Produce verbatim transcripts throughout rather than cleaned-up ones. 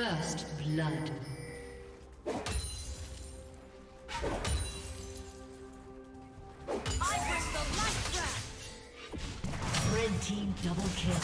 First blood. I was the light trap. Red team double kill.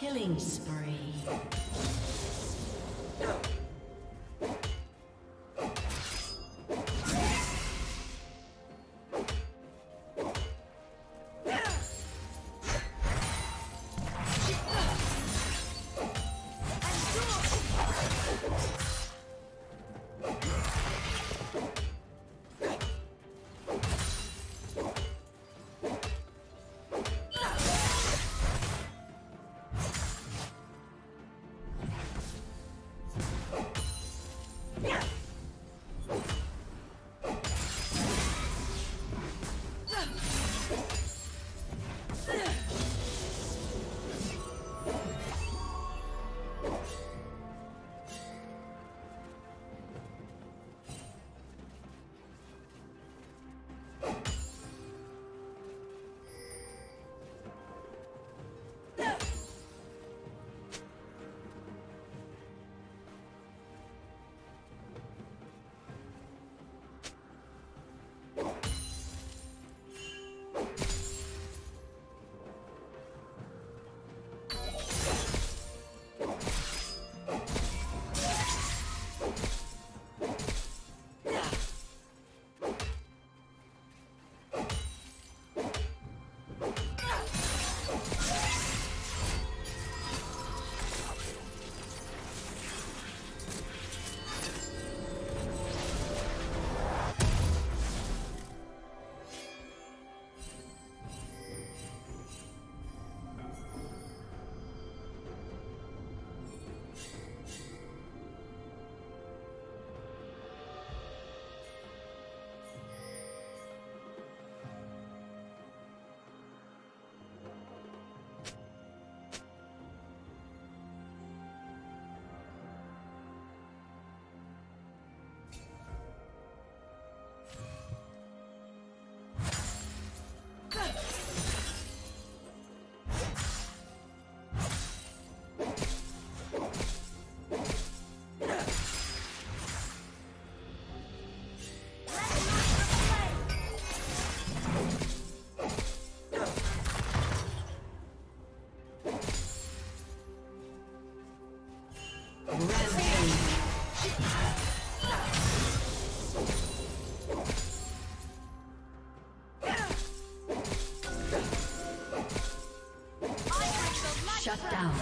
Killing spree. Oh. Shut down.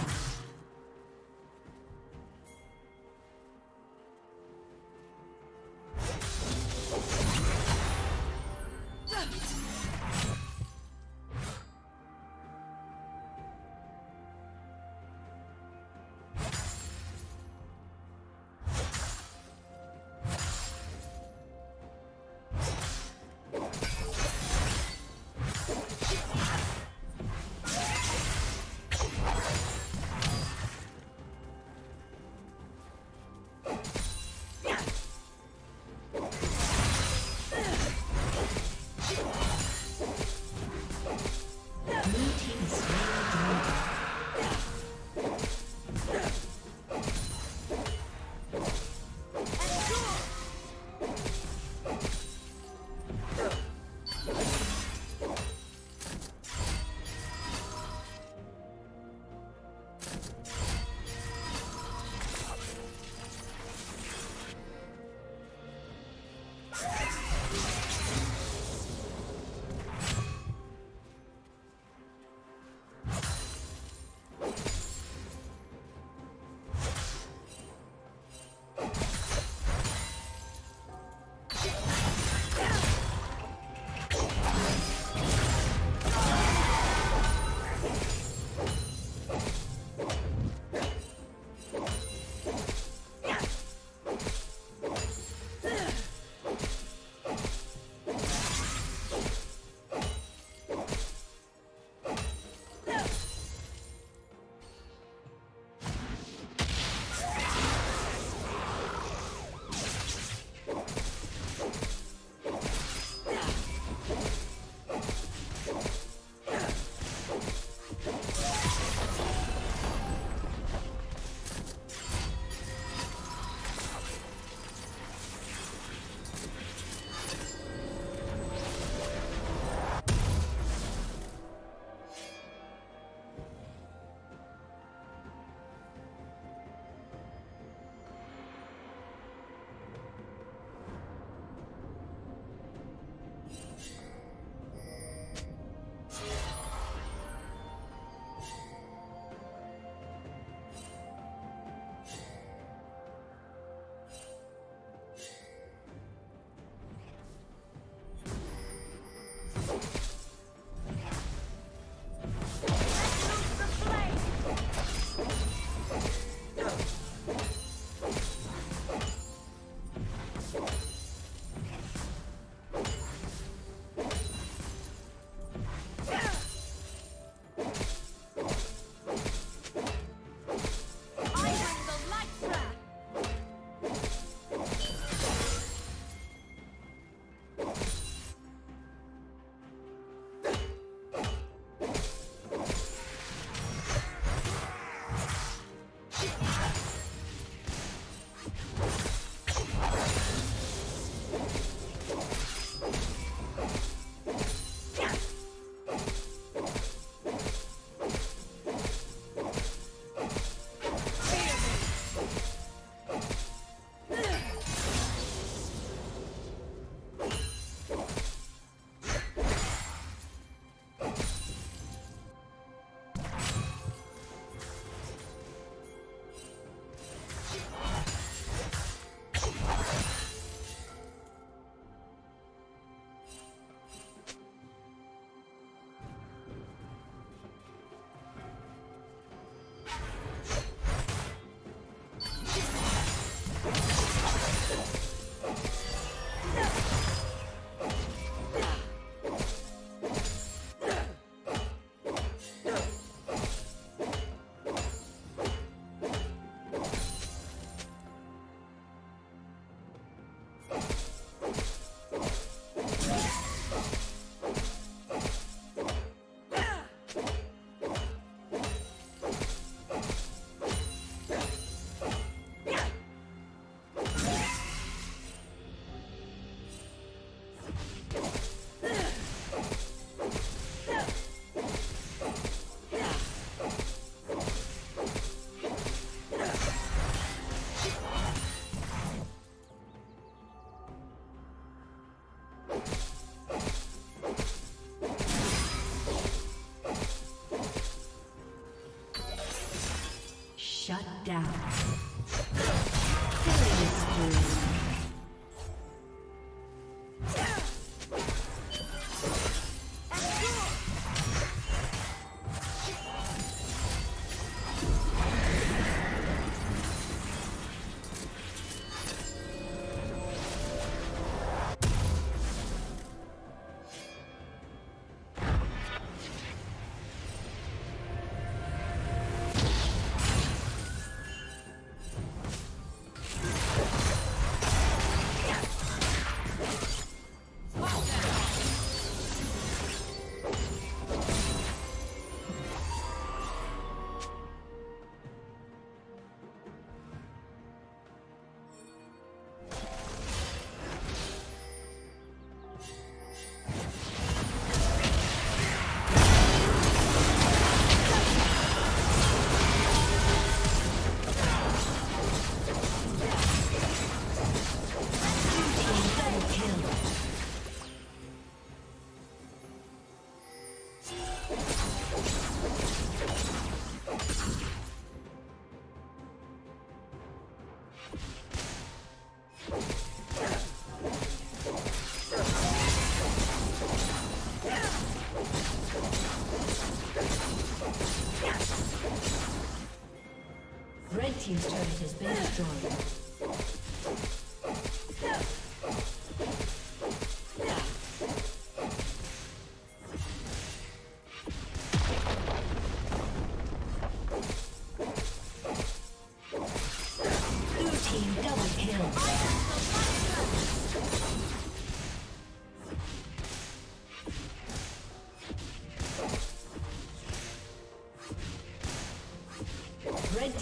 Team's turret has been destroyed.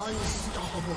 Unstoppable.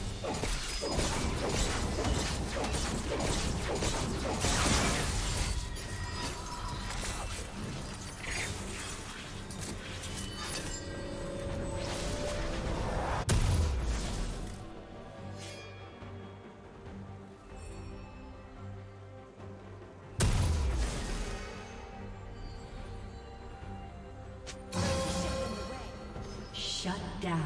Shut down.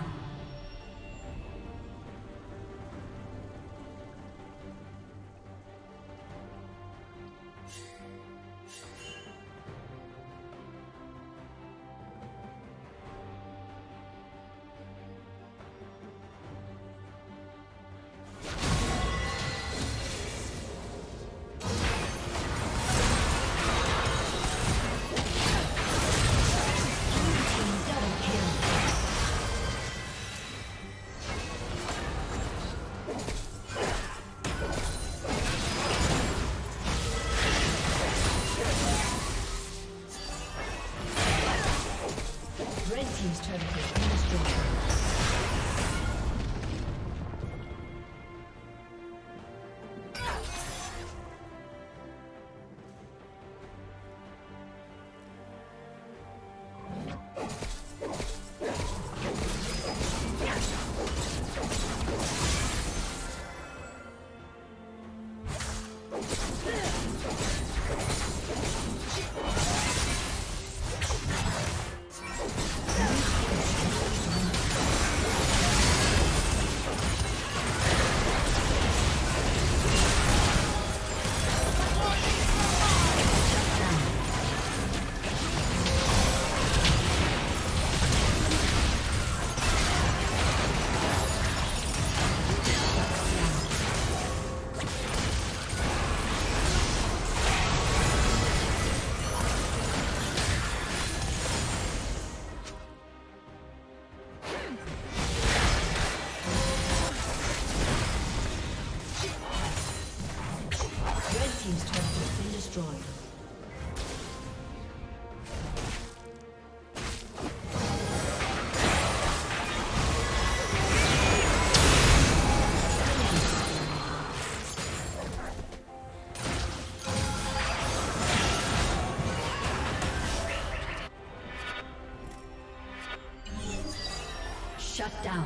Shut down.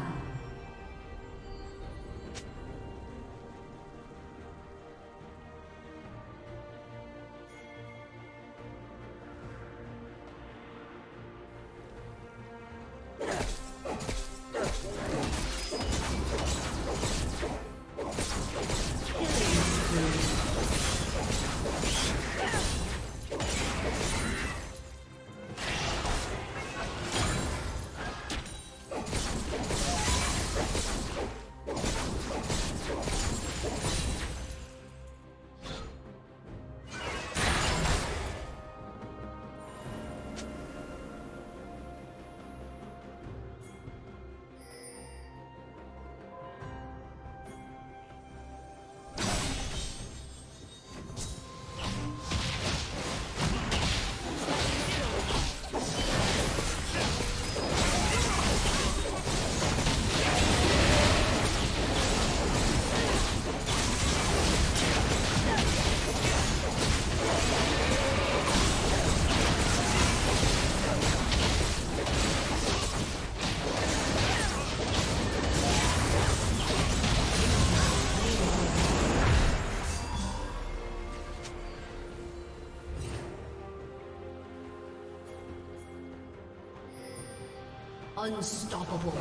Unstoppable.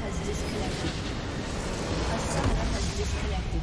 has disconnected. A summoner has disconnected.